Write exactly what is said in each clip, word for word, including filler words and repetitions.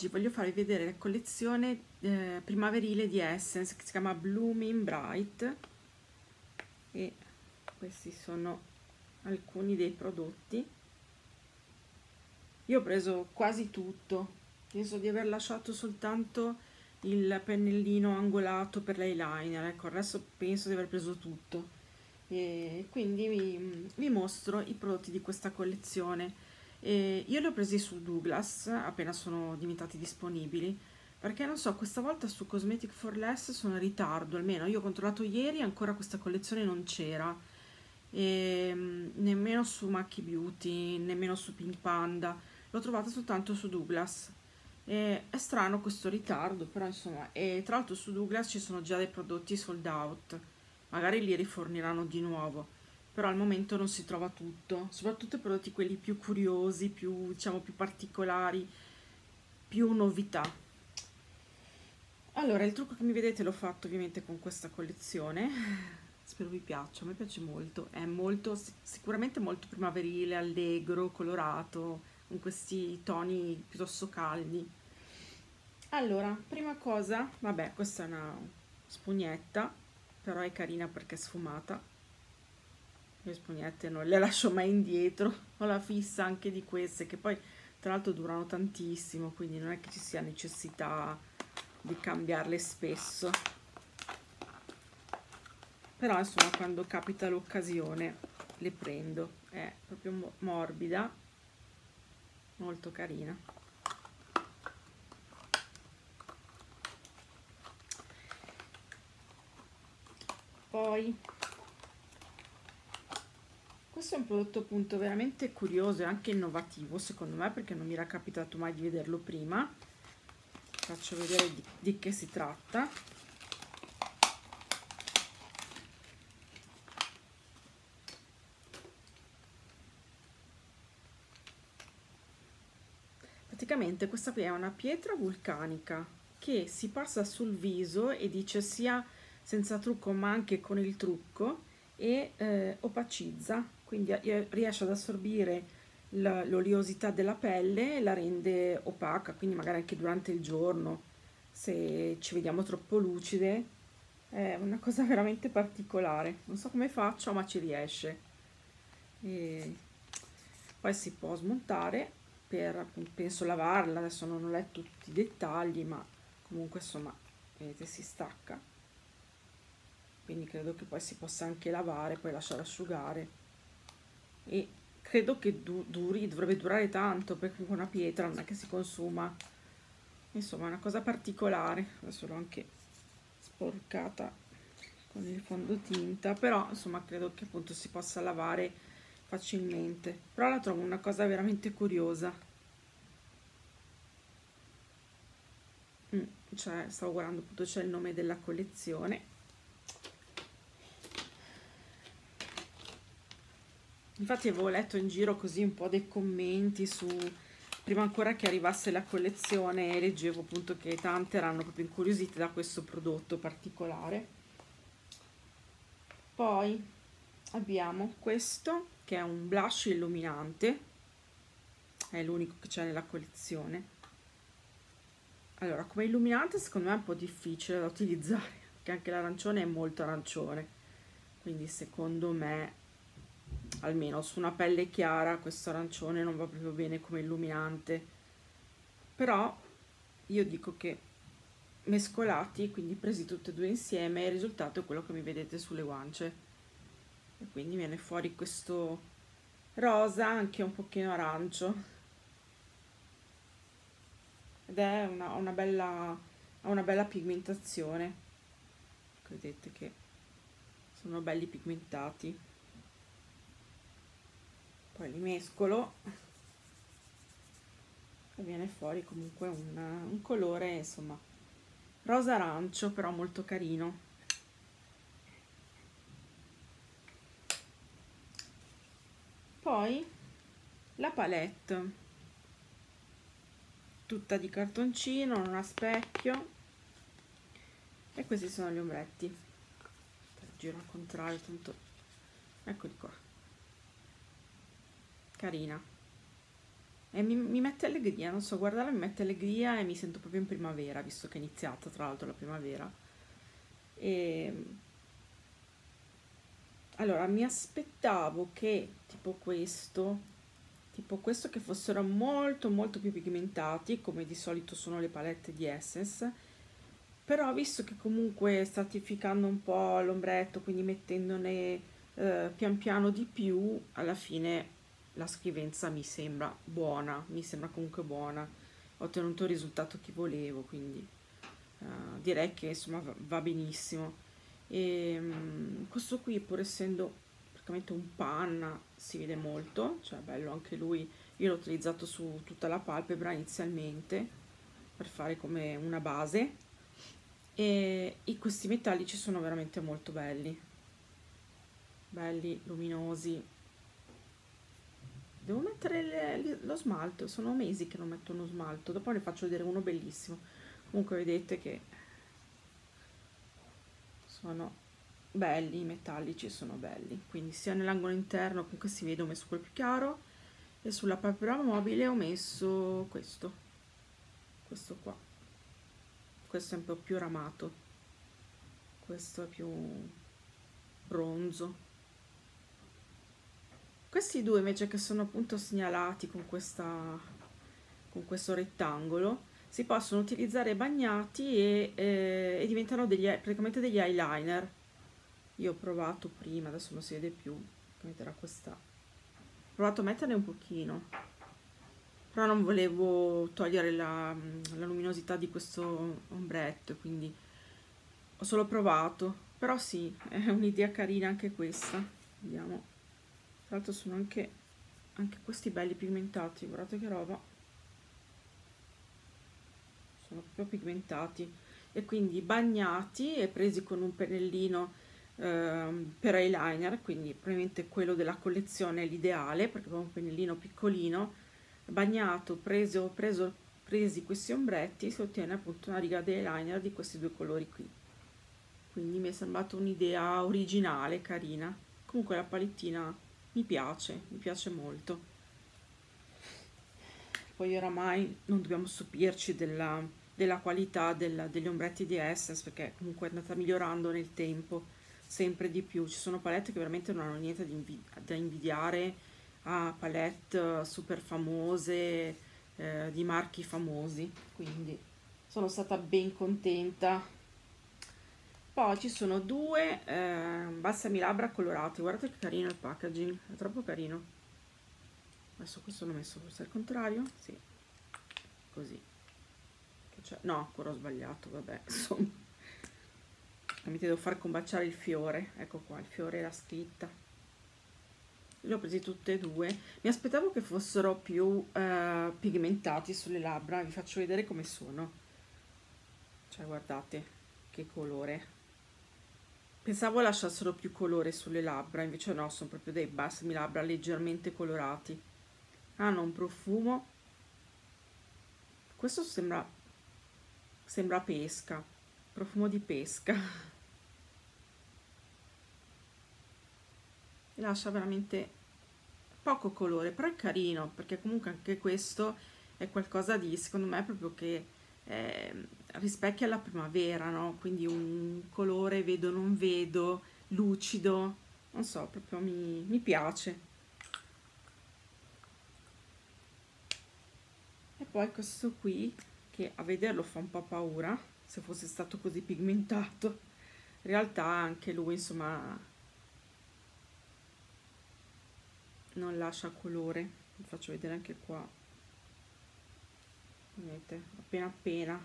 oggi voglio farvi vedere la collezione eh, primaverile di Essence, che si chiama Bloomin' Bright, e questi sono alcuni dei prodotti. Io ho preso quasi tutto, penso di aver lasciato soltanto il pennellino angolato per l'eyeliner, ecco, il resto penso di aver preso tutto. E quindi vi, vi mostro i prodotti di questa collezione. E io li ho presi su Douglas appena sono diventati disponibili, perché non so, questa volta su Cosmetic for Less sono in ritardo, almeno io ho controllato ieri, ancora questa collezione non c'era, nemmeno su Mac Beauty, nemmeno su Pink Panda, l'ho trovata soltanto su Douglas. E è strano questo ritardo, però insomma. E tra l'altro su Douglas ci sono già dei prodotti sold out, magari li riforniranno di nuovo, però al momento non si trova tutto, soprattutto i prodotti quelli più curiosi, più, diciamo, più particolari, più novità. Allora, il trucco che mi vedete l'ho fatto ovviamente con questa collezione, spero vi piaccia, a me piace molto, è molto, sicuramente molto primaverile, allegro, colorato, con questi toni piuttosto caldi. Allora, prima cosa, vabbè, questa è una spugnetta, però è carina perché è sfumata. Le spugnette non le lascio mai indietro, ho la fissa anche di queste, che poi tra l'altro durano tantissimo, quindi non è che ci sia necessità di cambiarle spesso, però insomma quando capita l'occasione le prendo. È proprio morbida, molto carina. Poi questo è un prodotto appunto veramente curioso e anche innovativo secondo me, perché non mi era capitato mai di vederlo prima. Faccio vedere di, di che si tratta. Praticamente questa è una pietra vulcanica che si passa sul viso e dice sia senza trucco ma anche con il trucco, e eh, opacizza, quindi riesce ad assorbire l'oleosità della pelle e la rende opaca, quindi magari anche durante il giorno se ci vediamo troppo lucide. È una cosa veramente particolare, non so come faccio ma ci riesce. E poi si può smontare per, penso, lavarla, adesso non ho letto tutti i dettagli, ma comunque insomma vedete si stacca, quindi credo che poi si possa anche lavare, poi lasciare asciugare, e credo che du duri, dovrebbe durare tanto, perché comunque una pietra non è che si consuma, insomma è una cosa particolare. Adesso l'ho anche sporcata con il fondotinta, però insomma credo che appunto si possa lavare facilmente, però la trovo una cosa veramente curiosa. mm, cioè, stavo guardando appunto, c'è il nome della collezione. Infatti avevo letto in giro così un po' dei commenti su, prima ancora che arrivasse la collezione, leggevo appunto che tante erano proprio incuriosite da questo prodotto particolare. Poi abbiamo questo che è un blush illuminante, è l'unico che c'è nella collezione. Allora, come illuminante secondo me è un po' difficile da utilizzare, perché anche l'arancione è molto arancione, quindi secondo me almeno su una pelle chiara questo arancione non va proprio bene come illuminante, però io dico che mescolati, quindi presi tutte e due insieme, il risultato è quello che mi vedete sulle guance, e quindi viene fuori questo rosa anche un pochino arancio, ed è una, una bella, ha una bella pigmentazione, vedete che sono belli pigmentati. Poi li mescolo e viene fuori comunque una, un colore insomma rosa arancio, però molto carino. Poi la palette tutta di cartoncino, non ha specchio, e questi sono gli ombretti, giro al contrario, tanto eccoli qua, carina. E mi, mi mette allegria, non so, guardarla mi mette allegria e mi sento proprio in primavera, visto che è iniziata tra l'altro la primavera. E... allora, mi aspettavo che tipo questo, tipo questo che fossero molto molto più pigmentati, come di solito sono le palette di Essence, però visto che comunque stratificando un po' l'ombretto, quindi mettendone eh, pian piano di più, alla fine la scrivenza mi sembra buona, mi sembra comunque buona, ho ottenuto il risultato che volevo, quindi eh, direi che insomma va benissimo. E questo qui, pur essendo praticamente un panna, si vede molto, cioè bello anche lui. Io l'ho utilizzato su tutta la palpebra inizialmente per fare come una base, e, e questi metallici sono veramente molto belli, belli, luminosi. Devo mettere le, lo smalto, sono mesi che non metto uno smalto, dopo ne faccio vedere uno bellissimo. Comunque vedete che sono belli, i metallici sono belli, quindi sia nell'angolo interno, comunque si vede, ho messo quello più chiaro, e sulla palpebra mobile ho messo questo, questo qua, questo è un po' più ramato, questo è più bronzo. Questi due invece, che sono appunto segnalati con, questa, con questo rettangolo, si possono utilizzare bagnati e, eh, e diventano degli, praticamente degli eyeliner. Io ho provato prima, adesso non si vede più, metterà questa, ho provato a metterne un pochino, però non volevo togliere la, la luminosità di questo ombretto, quindi ho solo provato, però sì, è un'idea carina anche questa. Vediamo, tra l'altro sono anche, anche questi belli pigmentati, guardate che roba, sono proprio pigmentati, e quindi bagnati e presi con un pennellino eh, per eyeliner, quindi probabilmente quello della collezione è l'ideale, perché avevo un pennellino piccolino, bagnato, preso, preso, presi questi ombretti, si ottiene appunto una riga di eyeliner di questi due colori qui, quindi mi è sembrata un'idea originale, carina. Comunque la palettina mi piace, mi piace molto. Poi oramai non dobbiamo stupirci della... della qualità della, degli ombretti di Essence, perché comunque è andata migliorando nel tempo sempre di più. Ci sono palette che veramente non hanno niente da, invi da invidiare a palette super famose eh, di marchi famosi, quindi sono stata ben contenta. Poi ci sono due eh, balsami labbra colorati, guardate che carino il packaging, è troppo carino. Adesso questo l'ho messo forse al contrario, sì, così. Cioè, no, ancora ho sbagliato, vabbè, insomma, mi devo far combaciare il fiore, ecco qua, il fiore e la scritta. Li ho presi tutte e due, mi aspettavo che fossero più eh, pigmentati sulle labbra, vi faccio vedere come sono, cioè guardate che colore, pensavo lasciassero più colore sulle labbra, invece no, sono proprio dei balsami labbra leggermente colorati, hanno un profumo, questo sembra... sembra pesca, profumo di pesca, e lascia veramente poco colore, però è carino, perché comunque anche questo è qualcosa di, secondo me, proprio che eh, rispecchia la primavera, no? Quindi un colore vedo non vedo, lucido, non so, proprio mi, mi piace. E poi questo qui, che a vederlo fa un po' paura, se fosse stato così pigmentato, in realtà anche lui insomma non lascia colore, vi faccio vedere anche qua, vedete, appena appena,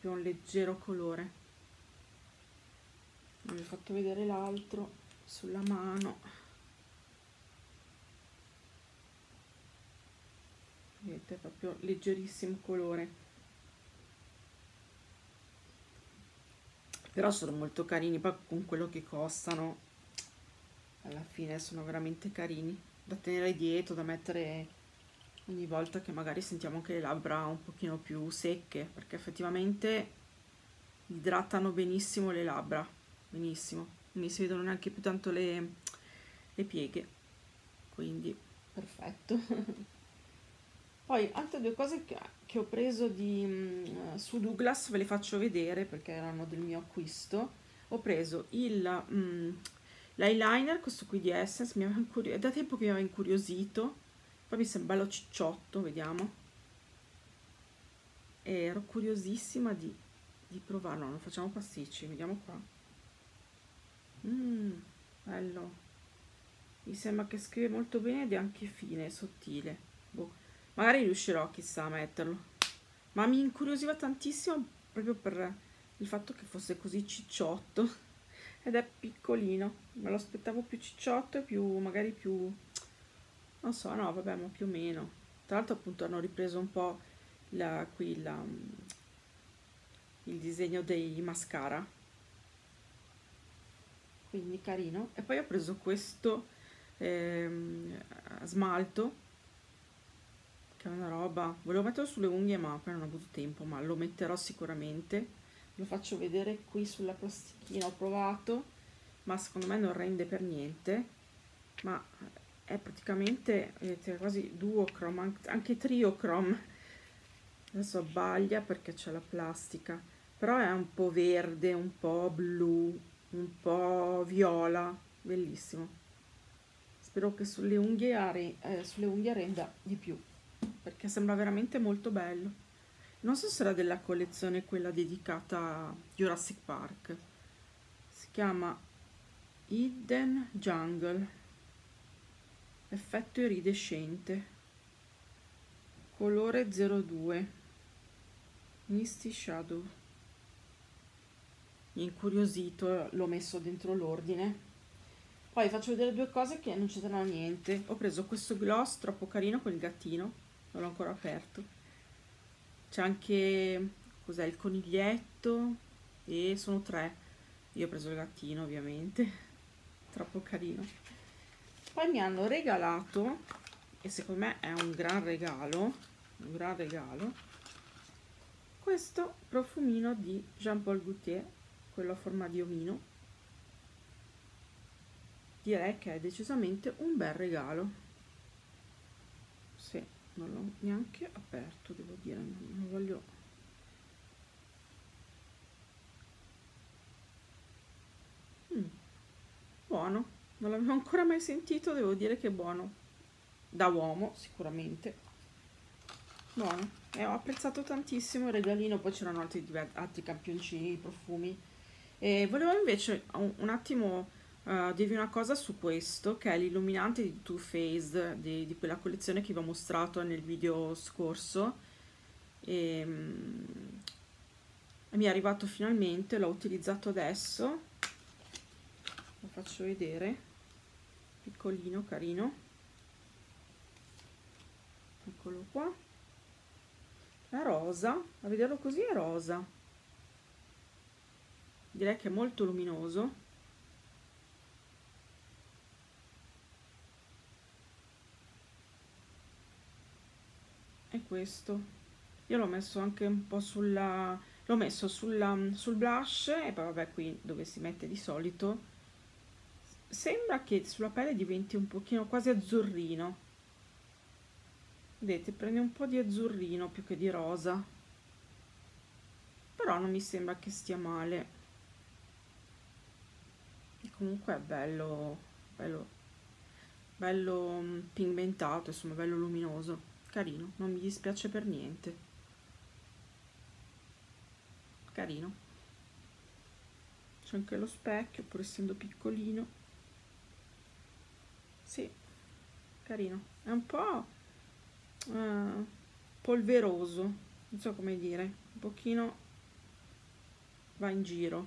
più un leggero colore. Vi ho fatto vedere l'altro sulla mano, vedete, proprio leggerissimo colore, però sono molto carini, poi con quello che costano alla fine sono veramente carini da tenere dietro, da mettere ogni volta che magari sentiamo anche le labbra un pochino più secche, perché effettivamente idratano benissimo le labbra, benissimo, non mi si vedono neanche più tanto le, le pieghe, quindi perfetto. Poi altre due cose che, che ho preso di, su Douglas, ve le faccio vedere perché erano del mio acquisto. Ho preso l'eyeliner, questo qui di Essence, mi aveva incuriosito, da tempo che mi aveva incuriosito, poi mi sembra bello cicciotto, vediamo. E ero curiosissima di, di provarlo. No, non facciamo pasticci, vediamo qua. Mm, bello, mi sembra che scrive molto bene ed è anche fine, sottile, boh. Magari riuscirò, chissà, a metterlo, ma mi incuriosiva tantissimo proprio per il fatto che fosse così cicciotto ed è piccolino, me lo aspettavo più cicciotto e più magari più non so, no vabbè, ma più o meno. Tra l'altro appunto hanno ripreso un po' La, qui la, il disegno dei mascara, quindi carino. E poi ho preso questo ehm, smalto che è una roba, volevo metterlo sulle unghie ma poi non ho avuto tempo, ma lo metterò sicuramente, lo faccio vedere qui sulla plastichina. Ho provato, ma secondo me non rende per niente, ma è praticamente eh, quasi duochrome, anche triochrome. Adesso abbaglia perché c'è la plastica, però è un po' verde, un po' blu, un po' viola, bellissimo. Spero che sulle unghie, eh, sulle unghie renda di più, perché sembra veramente molto bello. Non so se era della collezione quella dedicata a Jurassic Park, si chiama Hidden Jungle, effetto iridescente, colore zero due. Misty Shadow, incuriosito, l'ho messo dentro l'ordine. Poi faccio vedere due cose che non c'entrano niente. Ho preso questo gloss troppo carino con il gattino, non l'ho ancora aperto. C'è anche, cos'è, il coniglietto e sono tre. Io ho preso il gattino ovviamente, troppo carino. Poi mi hanno regalato, e secondo me è un gran regalo, un gran regalo, questo profumino di Jean Paul Gaultier, quello a forma di omino. Direi che è decisamente un bel regalo. Sì, non l'ho neanche aperto, devo dire, non voglio... Mm, buono, non l'avevo ancora mai sentito, devo dire che è buono. Da uomo, sicuramente. Buono. E ho apprezzato tantissimo il regalino, poi c'erano altri, altri campioncini, profumi. E volevo invece un, un attimo uh, dirvi una cosa su questo, che è l'illuminante di Too Faced, di, di quella collezione che vi ho mostrato nel video scorso. E, um, mi è arrivato finalmente, l'ho utilizzato adesso, lo faccio vedere, piccolino, carino, eccolo qua. È rosa, a vederlo così è rosa, direi che è molto luminoso, e questo io l'ho messo anche un po' sulla, l'ho messo sulla, sul blush, e poi vabbè qui dove si mette di solito, sembra che sulla pelle diventi un pochino quasi azzurrino. Vedete, prende un po' di azzurrino più che di rosa, però non mi sembra che stia male, e comunque è bello, bello, bello pigmentato, insomma bello luminoso, carino, non mi dispiace per niente, carino. C'è anche lo specchio, pur essendo piccolino, sì, carino, è un po' Uh, polveroso, non so come dire, un pochino va in giro,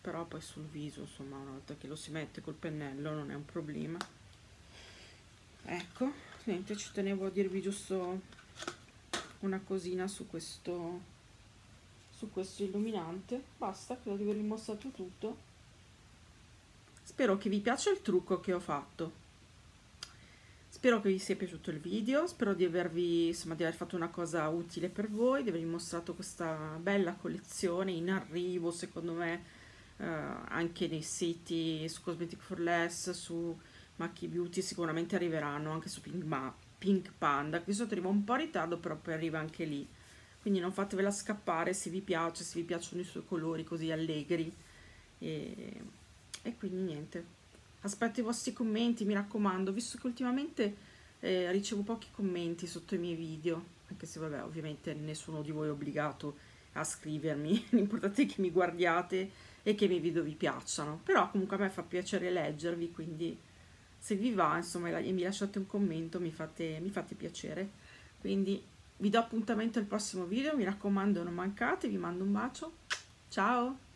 però poi sul viso, insomma, una volta che lo si mette col pennello non è un problema. Ecco, niente, ci tenevo a dirvi giusto una cosina su questo, su questo illuminante. Basta, credo di avervi mostrato tutto. Spero che vi piaccia il trucco che ho fatto. Spero che vi sia piaciuto il video, spero di avervi, insomma, di aver fatto una cosa utile per voi, di avervi mostrato questa bella collezione in arrivo, secondo me, eh, anche nei siti, su Cosmetic for Less, su Mac Beauty sicuramente arriveranno anche su Pink, ma Pink Panda, qui sotto arriva un po' in ritardo, però poi arriva anche lì, quindi non fatevela scappare se vi piace, se vi piacciono i suoi colori così allegri, e, e quindi niente, aspetto i vostri commenti, mi raccomando, visto che ultimamente eh, ricevo pochi commenti sotto i miei video, anche se vabbè ovviamente nessuno di voi è obbligato a scrivermi, l'importante è che mi guardiate e che i miei video vi piacciono, però comunque a me fa piacere leggervi, quindi se vi va insomma e mi lasciate un commento mi fate, mi fate piacere, quindi vi do appuntamento al prossimo video, mi raccomando non mancate, vi mando un bacio, ciao!